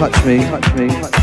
touch me.